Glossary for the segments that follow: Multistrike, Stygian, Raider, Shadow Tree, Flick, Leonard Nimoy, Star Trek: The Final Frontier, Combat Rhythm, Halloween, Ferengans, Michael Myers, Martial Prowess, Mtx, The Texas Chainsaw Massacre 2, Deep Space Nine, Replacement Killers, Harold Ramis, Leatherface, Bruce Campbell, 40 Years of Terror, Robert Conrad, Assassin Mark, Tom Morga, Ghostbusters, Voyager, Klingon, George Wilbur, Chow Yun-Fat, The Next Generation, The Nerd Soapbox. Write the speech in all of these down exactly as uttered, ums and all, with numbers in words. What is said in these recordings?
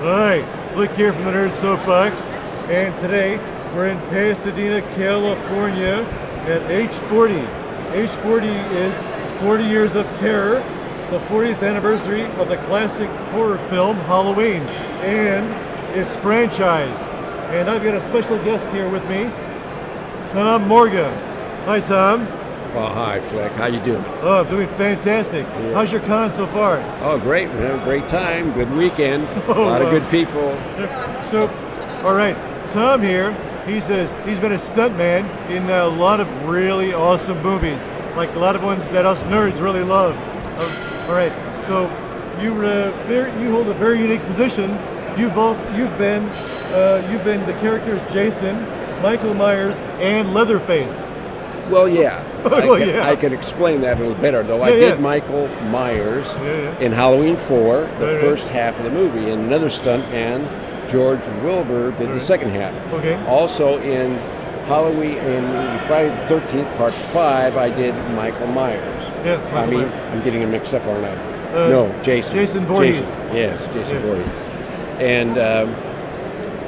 Alright, Flick here from the Nerd Soapbox, and today we're in Pasadena, California at H forty. H forty is forty Years of Terror, the fortieth anniversary of the classic horror film Halloween, and its franchise. And I've got a special guest here with me, Tom Morga. Hi, Tom. Oh, hi, Flick. How you doing? Oh, I'm doing fantastic. Yeah. How's your con so far? Oh, great. We had a great time. Good weekend. Oh, a lot wow. of good people. So, all right, Tom here, he says he's been a stuntman in a lot of really awesome movies, like a lot of ones that us nerds really love. Uh, all right, so you uh, very, you hold a very unique position. You've also you've been uh, you've been the characters Jason, Michael Myers, and Leatherface. Well, yeah. well, I can, yeah. I can explain that a little better, though. Yeah, I did yeah. Michael Myers yeah, yeah. in Halloween four, the right, first right. half of the movie, and another stuntman, George Wilbur, did right. the second half. Okay. Also in Halloween, in Friday the thirteenth, part five, I did Michael Myers. Yeah. Michael I mean, Myers. I'm getting him mixed up, aren't I? Uh, no, Jason. Jason Voorhees. Jason. Yes, Jason yeah. Voorhees. And um,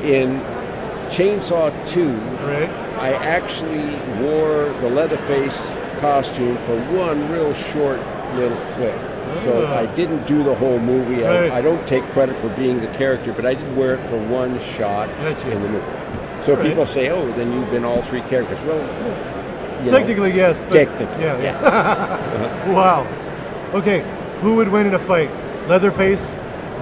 in Chainsaw two, right. I actually wore the Leatherface costume for one real short little clip. Oh. So I didn't do the whole movie. Right. I, I don't take credit for being the character, but I did wear it for one shot gotcha. in the movie. So right. people say, oh, then you've been all three characters. Well, technically, know, yes. But technically, yeah. yeah. uh-huh. Wow. Okay, who would win in a fight? Leatherface,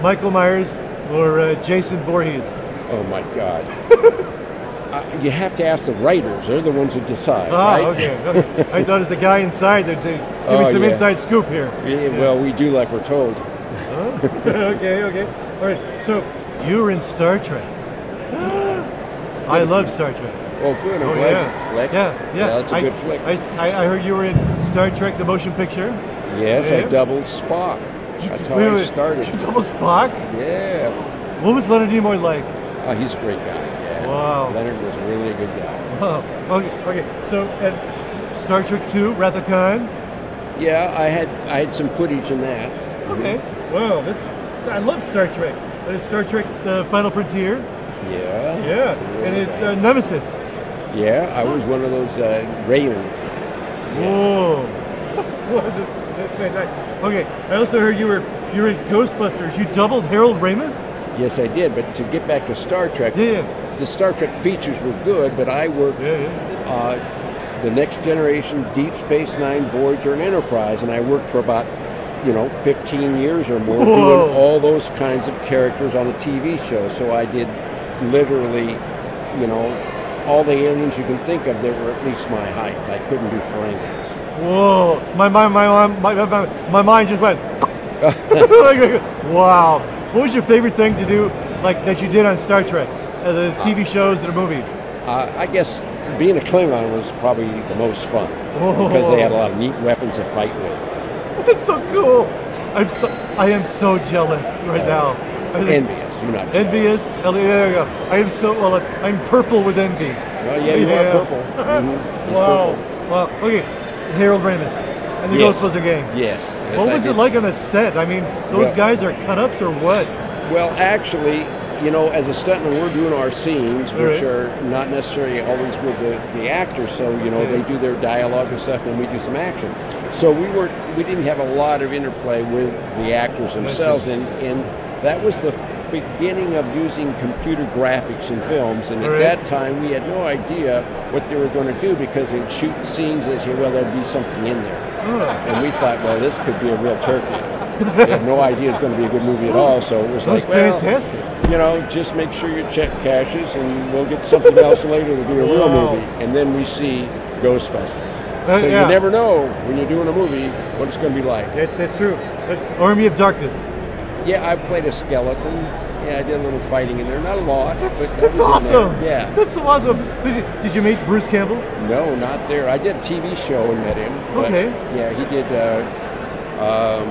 Michael Myers, or uh, Jason Voorhees? Oh, my God. uh, you have to ask the writers. They're the ones who decide, ah, right? okay. I thought it was the guy inside that did. Give oh, me some yeah. inside scoop here. Yeah, yeah. Well, we do like we're told. Oh? okay, okay. All right, so you were in Star Trek. I love Star Trek. Oh, good. I'm oh, glad yeah. you flick. Yeah, yeah. Well, that's a I, good flick. I, I, I heard you were in Star Trek, the motion picture. Yes, yeah. I doubled Spock. That's how wait, I started. Wait, you doubled Spock? Yeah. What was Leonard Nimoy like? Oh, he's a great guy, yeah. Wow. Leonard was really a good guy. Wow. Okay, okay. So, at Star Trek two, Wrath of Khan? Yeah, I had I had some footage in that. Okay. Mm-hmm. Wow, that's, I love Star Trek. But it's Star Trek, The Final Frontier? Yeah. Yeah. And it, uh, Nemesis? Yeah, I was one of those uh, Raylings. Yeah. Whoa. What was it? Okay, I also heard you were, you were in Ghostbusters. You doubled Harold Ramis? Yes, I did, but to get back to Star Trek, yeah, yeah. the Star Trek features were good, but I worked yeah, yeah. Uh, the Next Generation, Deep Space Nine, Voyager, and Enterprise, and I worked for about, you know, fifteen years or more Whoa. doing all those kinds of characters on a T V show. So I did literally, you know, all the aliens you can think of that were at least my height. I couldn't do Ferengans. Whoa! My my my my my, my mind just went. Wow. What was your favorite thing to do, like that you did on Star Trek, uh, the T V shows and the movies? Uh, I guess being a Klingon was probably the most fun oh. because they had a lot of neat weapons to fight with. That's so cool. I'm so I am so jealous right uh, now. Envious, you're not envious. Jealous. There you go. I am so well. I'm purple with envy. Well, yeah, you yeah. are purple. Mm-hmm. Wow, purple. Wow. Okay, Harold Ramis and the yes. Ghostbusters gang. Yes. Yes, what was it like on the set? I mean, those well, guys are cut-ups or what? Well, actually, you know, as a stuntman, we're doing our scenes, All which right. are not necessarily always with the, the actors. So, you know, yeah. they do their dialogue and stuff, and we do some action. So we were we didn't have a lot of interplay with the actors themselves, and, and that was the beginning of using computer graphics in films, and at right. that time we had no idea what they were going to do because they'd shoot scenes and say, well, there'd be something in there. Oh. And we thought, well, this could be a real turkey. They had no idea it's going to be a good movie at all, so it was That's like, well, fantastic. You know, just make sure your check cashes and we'll get something else later to be a real wow. movie. And then we see Ghostbusters. Uh, so yeah. you never know when you're doing a movie what it's going to be like. That's, that's true. That's Army of Darkness. Yeah, I played a skeleton. Yeah, I did a little fighting in there. Not a lot. That's, but that's awesome. Yeah. That's awesome. Did you, did you meet Bruce Campbell? No, not there. I did a T V show and met him. Okay. Yeah, he did, uh, um,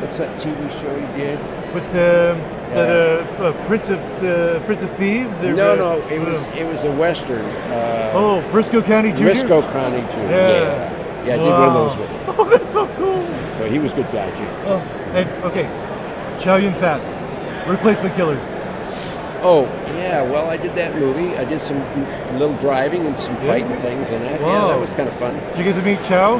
what's that T V show he did? With the, the uh, uh, Prince of uh, Prince of Thieves? Or no, no, it was, it was a Western. Uh, oh, Briscoe County, Junior? Briscoe County, Junior, yeah. yeah. Yeah, I did wow. one of those with him. Oh, that's so cool. So he was a good guy, too. Oh, and, okay, Chow Yun-Fat, Replacement Killers. Oh, yeah, well, I did that movie. I did some little driving and some fighting yeah. things in it. Wow. Yeah, that was kind of fun. Did you get to meet Chow?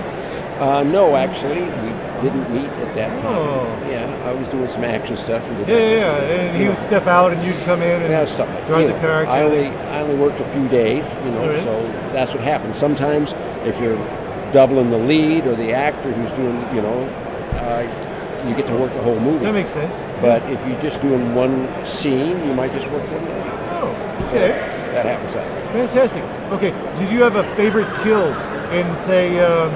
Uh, no, actually, we didn't meet at that time. Oh. Yeah, I was doing some action stuff. And did yeah, yeah, yeah, and he yeah. would step out and you'd come in and yeah, stuff like drive you know, the car. I only, I only worked a few days, you know, right. so that's what happens. Sometimes if you're doubling the lead or the actor who's doing, you know, uh, you get to work the whole movie. That makes sense. But if you're just doing one scene, you might just work one day. Oh, okay. So that happens out there. Fantastic. Okay, did you have a favorite kill in, say, uh,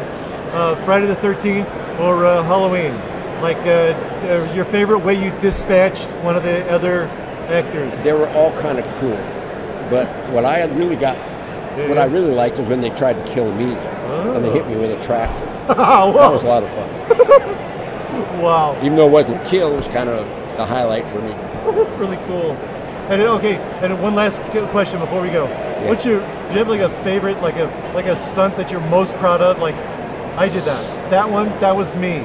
uh, Friday the thirteenth or uh, Halloween? Like uh, uh, your favorite way you dispatched one of the other actors? They were all kind of cool. But what I really got, yeah. what I really liked was when they tried to kill me. Oh. And they hit me with a tractor. Wow. That was a lot of fun. Wow. Even though it wasn't a kill, it was kind of the highlight for me. That's really cool. And okay, and one last question before we go. Yeah. What's your, do you have like a favorite, like a like a stunt that you're most proud of? Like, I did that. That one, that was me.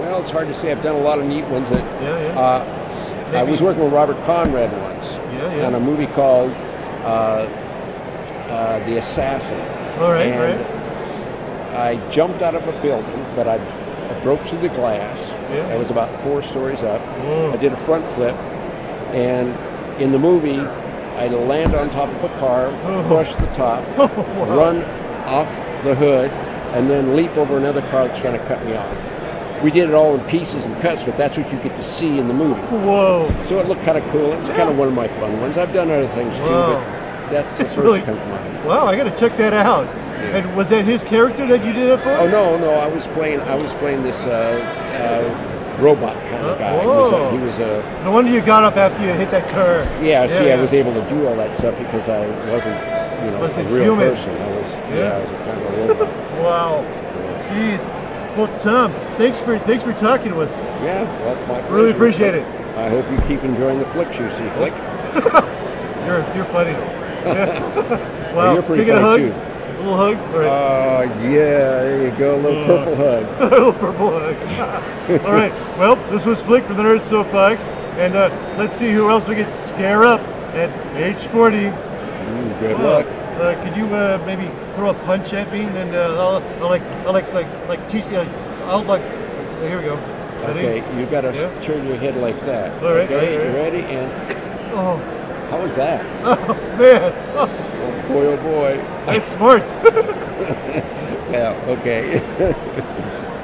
Well, it's hard to say. I've done a lot of neat ones that, yeah, yeah. Uh, I was working with Robert Conrad once yeah, yeah. on a movie called uh, uh, The Assassin. All right, and right. I jumped out of a building, but I broke through the glass. Yeah. I was about four stories up. Whoa. I did a front flip, and in the movie, I land on top of a car, oh. crush the top, oh, wow. run off the hood, and then leap over another car that's trying to cut me off. We did it all in pieces and cuts, but that's what you get to see in the movie. Whoa! So it looked kind of cool. It was yeah. kind of one of my fun ones. I've done other things too, wow. but that's the it's first really... that comes to mind. Wow! I got to check that out. And was that his character that you did that for? Oh no, no, I was playing. I was playing this uh, uh, robot kind of guy. Whoa. He was a. Uh, no wonder you got up after you hit that car. Yeah, yeah see, yeah. I was able to do all that stuff because I wasn't, you know, wasn't a real human. person. I was, yeah. yeah, I was a kind of a robot. Wow, jeez. Well, Tom, thanks for thanks for talking to us. Yeah, well, my pleasure. Really appreciate it. I hope you keep enjoying the flicks you see, Flick. you're you're funny. Yeah. Wow, well, you're pretty funny too. A little hug? All right. Uh, yeah, there you go. A little uh, purple hug. A little purple hug. All right. Well, this was Flick from the Nerd Soapbox. And uh, let's see who else we could scare up at H forty. Ooh, good uh, luck. Uh, could you uh, maybe throw a punch at me? And uh, I'll, I'll like, I'll like, like, like, teach you. Uh, I'll like, uh, here we go. Ready? Okay, you got to yeah. turn your head like that. All right. Okay, all right. You ready? And. Oh. How was that? Oh, man. Oh. Boy, oh boy. That smarts. Yeah, okay.